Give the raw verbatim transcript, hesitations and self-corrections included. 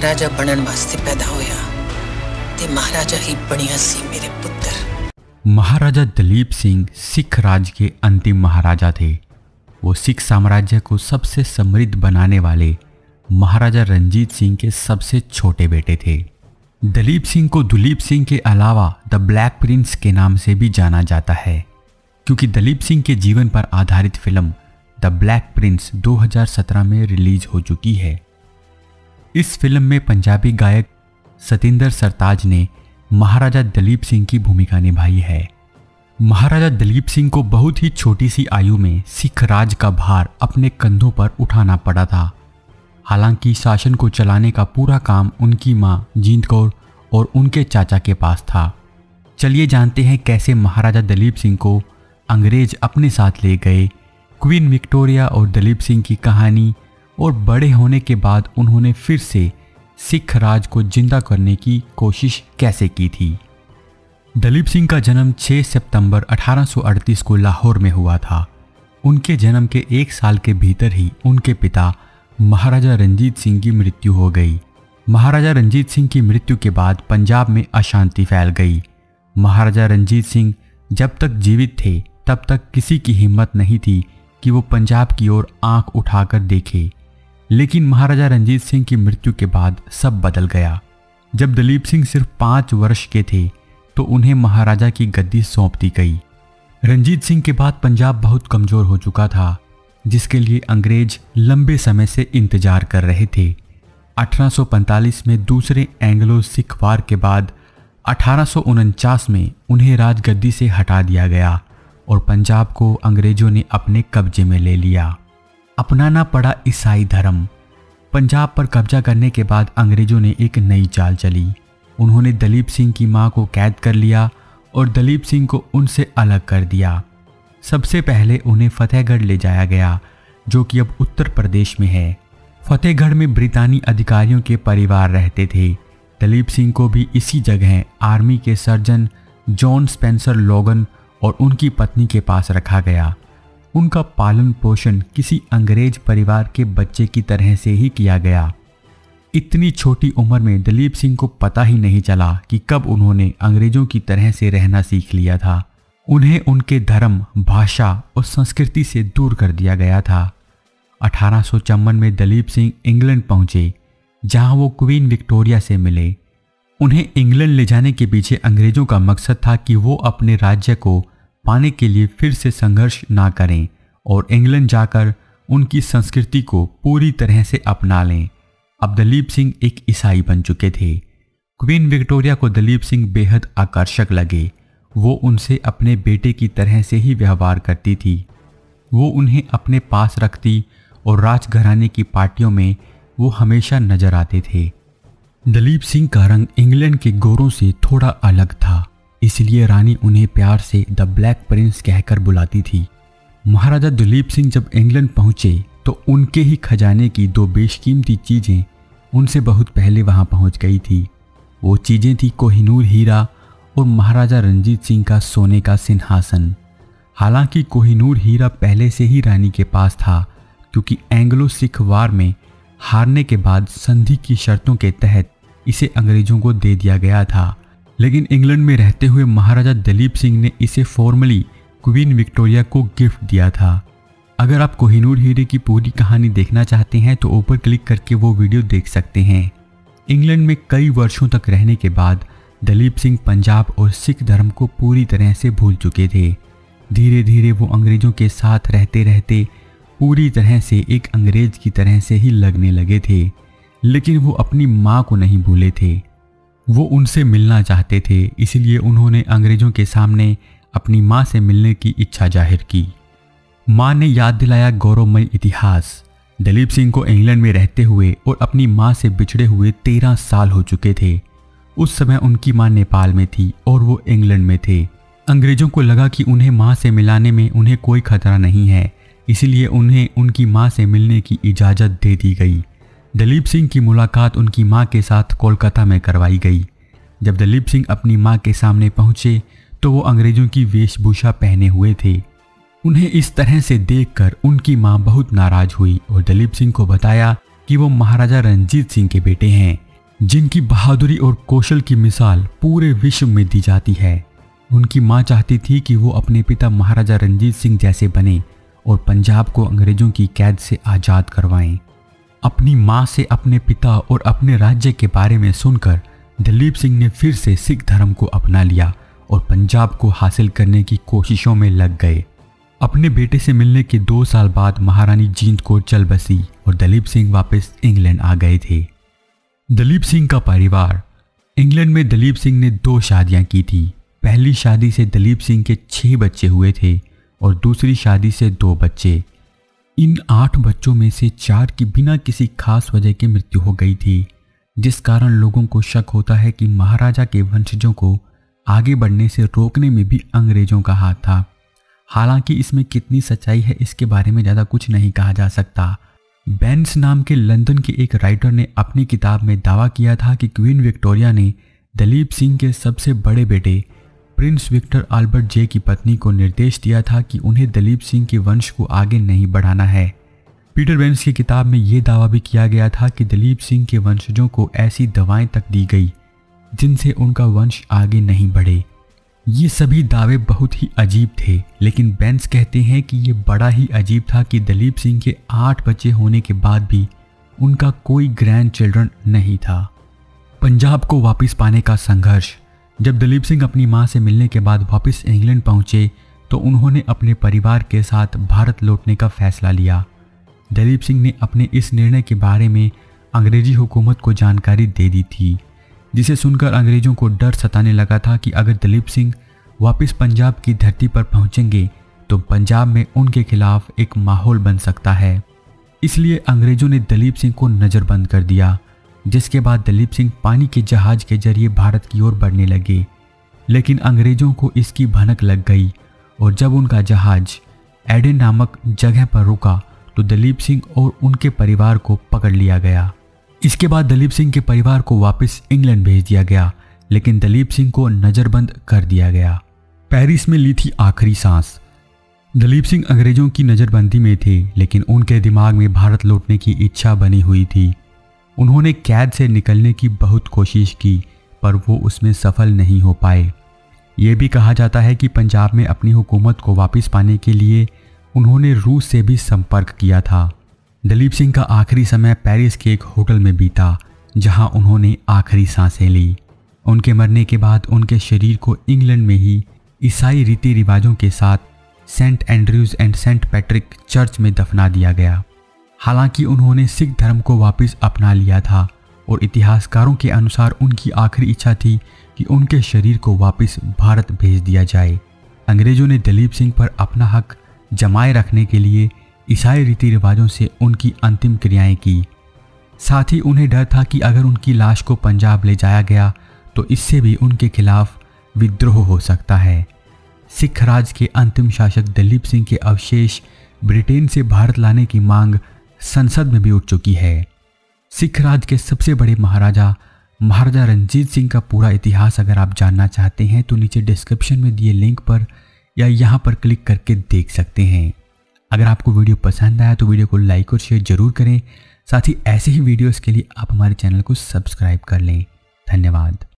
महाराजा बनन वास्ते पैदा होया ते महाराजा ही बनिया सी मेरे पुत्र। महाराजा दलीप सिंह सिख राज के अंतिम महाराजा थे। वो सिख साम्राज्य को सबसे समृद्ध बनाने वाले महाराजा रणजीत सिंह के सबसे छोटे बेटे थे। दलीप सिंह को दुलीप सिंह के अलावा द ब्लैक प्रिंस के नाम से भी जाना जाता है, क्योंकि दलीप सिंह के जीवन पर आधारित फिल्म द ब्लैक प्रिंस दो हज़ार सत्रह में रिलीज हो चुकी है। इस फिल्म में पंजाबी गायक सतिंदर सरताज ने महाराजा दलीप सिंह की भूमिका निभाई है। महाराजा दलीप सिंह को बहुत ही छोटी सी आयु में सिख राज का भार अपने कंधों पर उठाना पड़ा था। हालांकि शासन को चलाने का पूरा काम उनकी माँ जींद कौर और उनके चाचा के पास था। चलिए जानते हैं कैसे महाराजा दलीप सिंह को अंग्रेज अपने साथ ले गए। क्वीन विक्टोरिया और दलीप सिंह की कहानी और बड़े होने के बाद उन्होंने फिर से सिख राज को जिंदा करने की कोशिश कैसे की थी। दलीप सिंह का जन्म छह सितंबर अठारह सौ अड़तीस को लाहौर में हुआ था। उनके जन्म के एक साल के भीतर ही उनके पिता महाराजा रणजीत सिंह की मृत्यु हो गई। महाराजा रणजीत सिंह की मृत्यु के बाद पंजाब में अशांति फैल गई। महाराजा रणजीत सिंह जब तक जीवित थे तब तक किसी की हिम्मत नहीं थी कि वो पंजाब की ओर आंख उठाकर देखे, लेकिन महाराजा रणजीत सिंह की मृत्यु के बाद सब बदल गया। जब दलीप सिंह सिर्फ पाँच वर्ष के थे तो उन्हें महाराजा की गद्दी सौंप दी गई। रणजीत सिंह के बाद पंजाब बहुत कमज़ोर हो चुका था, जिसके लिए अंग्रेज लंबे समय से इंतजार कर रहे थे। अठारह सौ पैंतालीस में दूसरे एंग्लो सिख वार के बाद अठारह सौ उनचास में उन्हें राजगद्दी से हटा दिया गया और पंजाब को अंग्रेजों ने अपने कब्जे में ले लिया। अपनाना पड़ा ईसाई धर्म। पंजाब पर कब्जा करने के बाद अंग्रेजों ने एक नई चाल चली। उन्होंने दलीप सिंह की मां को कैद कर लिया और दलीप सिंह को उनसे अलग कर दिया। सबसे पहले उन्हें फतेहगढ़ ले जाया गया, जो कि अब उत्तर प्रदेश में है। फतेहगढ़ में ब्रितानी अधिकारियों के परिवार रहते थे। दलीप सिंह को भी इसी जगह आर्मी के सर्जन जॉन स्पेंसर लॉगन और उनकी पत्नी के पास रखा गया। उनका पालन पोषण किसी अंग्रेज परिवार के बच्चे की तरह से ही किया गया। इतनी छोटी उम्र में दलीप सिंह को पता ही नहीं चला कि कब उन्होंने अंग्रेजों की तरह से रहना सीख लिया था। उन्हें उनके धर्म, भाषा और संस्कृति से दूर कर दिया गया था। अठारह सौ चौवन में दलीप सिंह इंग्लैंड पहुंचे, जहां वो क्वीन विक्टोरिया से मिले। उन्हें इंग्लैंड ले जाने के पीछे अंग्रेजों का मकसद था कि वो अपने राज्य को पाने के लिए फिर से संघर्ष ना करें और इंग्लैंड जाकर उनकी संस्कृति को पूरी तरह से अपना लें। अब दलीप सिंह एक ईसाई बन चुके थे। क्वीन विक्टोरिया को दलीप सिंह बेहद आकर्षक लगे। वो उनसे अपने बेटे की तरह से ही व्यवहार करती थी। वो उन्हें अपने पास रखती और राजघराने की पार्टियों में वो हमेशा नजर आते थे। दलीप सिंह का रंग इंग्लैंड के गोरों से थोड़ा अलग था, इसलिए रानी उन्हें प्यार से द ब्लैक प्रिंस कहकर बुलाती थी। महाराजा दलीप सिंह जब इंग्लैंड पहुंचे तो उनके ही खजाने की दो बेशकीमती चीज़ें उनसे बहुत पहले वहां पहुंच गई थी। वो चीज़ें थी कोहिनूर हीरा और महाराजा रणजीत सिंह का सोने का सिंहासन। हालांकि कोहिनूर हीरा पहले से ही रानी के पास था, क्योंकि एंग्लो सिख वार में हारने के बाद संधि की शर्तों के तहत इसे अंग्रेजों को दे दिया गया था, लेकिन इंग्लैंड में रहते हुए महाराजा दलीप सिंह ने इसे फॉर्मली क्वीन विक्टोरिया को गिफ्ट दिया था। अगर आप कोहिनूर हीरे की पूरी कहानी देखना चाहते हैं तो ऊपर क्लिक करके वो वीडियो देख सकते हैं। इंग्लैंड में कई वर्षों तक रहने के बाद दलीप सिंह पंजाब और सिख धर्म को पूरी तरह से भूल चुके थे। धीरे धीरे वो अंग्रेजों के साथ रहते रहते पूरी तरह से एक अंग्रेज की तरह से ही लगने लगे थे, लेकिन वो अपनी माँ को नहीं भूले थे। वो उनसे मिलना चाहते थे, इसलिए उन्होंने अंग्रेजों के सामने अपनी माँ से मिलने की इच्छा जाहिर की। माँ ने याद दिलाया गौरवमय इतिहास। दलीप सिंह को इंग्लैंड में रहते हुए और अपनी माँ से बिछड़े हुए तेरह साल हो चुके थे। उस समय उनकी माँ नेपाल में थी और वो इंग्लैंड में थे। अंग्रेजों को लगा कि उन्हें माँ से मिलाने में उन्हें कोई खतरा नहीं है, इसीलिए उन्हें उनकी माँ से मिलने की इजाज़त दे दी गई। दलीप सिंह की मुलाकात उनकी माँ के साथ कोलकाता में करवाई गई। जब दलीप सिंह अपनी माँ के सामने पहुँचे तो वो अंग्रेज़ों की वेशभूषा पहने हुए थे। उन्हें इस तरह से देखकर उनकी माँ बहुत नाराज़ हुई और दलीप सिंह को बताया कि वो महाराजा रणजीत सिंह के बेटे हैं, जिनकी बहादुरी और कौशल की मिसाल पूरे विश्व में दी जाती है। उनकी मां चाहती थी कि वो अपने पिता महाराजा रणजीत सिंह जैसे बने और पंजाब को अंग्रेजों की कैद से आज़ाद करवाएं। अपनी मां से अपने पिता और अपने राज्य के बारे में सुनकर दलीप सिंह ने फिर से सिख धर्म को अपना लिया और पंजाब को हासिल करने की कोशिशों में लग गए। अपने बेटे से मिलने के दो साल बाद महारानी जींद कौर चल बसी और दलीप सिंह वापस इंग्लैंड आ गए थे। दलीप सिंह का परिवार। इंग्लैंड में दलीप सिंह ने दो शादियां की थी। पहली शादी से दलीप सिंह के छः बच्चे हुए थे और दूसरी शादी से दो बच्चे। इन आठ बच्चों में से चार की बिना किसी खास वजह के मृत्यु हो गई थी, जिस कारण लोगों को शक होता है कि महाराजा के वंशजों को आगे बढ़ने से रोकने में भी अंग्रेजों का हाथ था। हालांकि इसमें कितनी सच्चाई है इसके बारे में ज़्यादा कुछ नहीं कहा जा सकता। बेंस नाम के लंदन के एक राइटर ने अपनी किताब में दावा किया था कि क्वीन विक्टोरिया ने दलीप सिंह के सबसे बड़े बेटे प्रिंस विक्टर आल्बर्ट जे की पत्नी को निर्देश दिया था कि उन्हें दलीप सिंह के वंश को आगे नहीं बढ़ाना है। पीटर बेंस की किताब में यह दावा भी किया गया था कि दलीप सिंह के वंशजों को ऐसी दवाएं तक दी गई जिनसे उनका वंश आगे नहीं बढ़े। ये सभी दावे बहुत ही अजीब थे, लेकिन बेंस कहते हैं कि ये बड़ा ही अजीब था कि दलीप सिंह के आठ बच्चे होने के बाद भी उनका कोई ग्रैंड चिल्ड्रन नहीं था। पंजाब को वापस पाने का संघर्ष। जब दलीप सिंह अपनी मां से मिलने के बाद वापस इंग्लैंड पहुंचे तो उन्होंने अपने परिवार के साथ भारत लौटने का फैसला लिया। दलीप सिंह ने अपने इस निर्णय के बारे में अंग्रेजी हुकूमत को जानकारी दे दी थी, जिसे सुनकर अंग्रेज़ों को डर सताने लगा था कि अगर दलीप सिंह वापस पंजाब की धरती पर पहुंचेंगे तो पंजाब में उनके खिलाफ एक माहौल बन सकता है। इसलिए अंग्रेज़ों ने दलीप सिंह को नज़रबंद कर दिया, जिसके बाद दलीप सिंह पानी के जहाज़ के जरिए भारत की ओर बढ़ने लगे। लेकिन अंग्रेज़ों को इसकी भनक लग गई और जब उनका जहाज़ एडन नामक जगह पर रुका तो दलीप सिंह और उनके परिवार को पकड़ लिया गया। इसके बाद दलीप सिंह के परिवार को वापस इंग्लैंड भेज दिया गया, लेकिन दलीप सिंह को नज़रबंद कर दिया गया। पेरिस में ली थी आखिरी सांस। दलीप सिंह अंग्रेज़ों की नज़रबंदी में थे, लेकिन उनके दिमाग में भारत लौटने की इच्छा बनी हुई थी। उन्होंने कैद से निकलने की बहुत कोशिश की, पर वो उसमें सफल नहीं हो पाए। ये भी कहा जाता है कि पंजाब में अपनी हुकूमत को वापस पाने के लिए उन्होंने रूस से भी संपर्क किया था। दलीप सिंह का आखिरी समय पेरिस के एक होटल में बीता, जहां उन्होंने आखिरी सांसें ली। उनके मरने के बाद उनके शरीर को इंग्लैंड में ही ईसाई रीति रिवाजों के साथ Saint Andrews and Saint Patrick church में दफना दिया गया। हालांकि उन्होंने सिख धर्म को वापस अपना लिया था और इतिहासकारों के अनुसार उनकी आखिरी इच्छा थी कि उनके शरीर को वापस भारत भेज दिया जाए। अंग्रेज़ों ने दलीप सिंह पर अपना हक जमाए रखने के लिए ईसाई रीति रिवाजों से उनकी अंतिम क्रियाएं की। साथ ही उन्हें डर था कि अगर उनकी लाश को पंजाब ले जाया गया तो इससे भी उनके खिलाफ विद्रोह हो सकता है। सिख राज के अंतिम शासक दलीप सिंह के अवशेष ब्रिटेन से भारत लाने की मांग संसद में भी उठ चुकी है। सिख राज के सबसे बड़े महाराजा महाराजा रणजीत सिंह का पूरा इतिहास अगर आप जानना चाहते हैं तो नीचे डिस्क्रिप्शन में दिए लिंक पर या यहाँ पर क्लिक करके देख सकते हैं। अगर आपको वीडियो पसंद आया तो वीडियो को लाइक और शेयर ज़रूर करें। साथ ही ऐसे ही वीडियोस के लिए आप हमारे चैनल को सब्सक्राइब कर लें। धन्यवाद।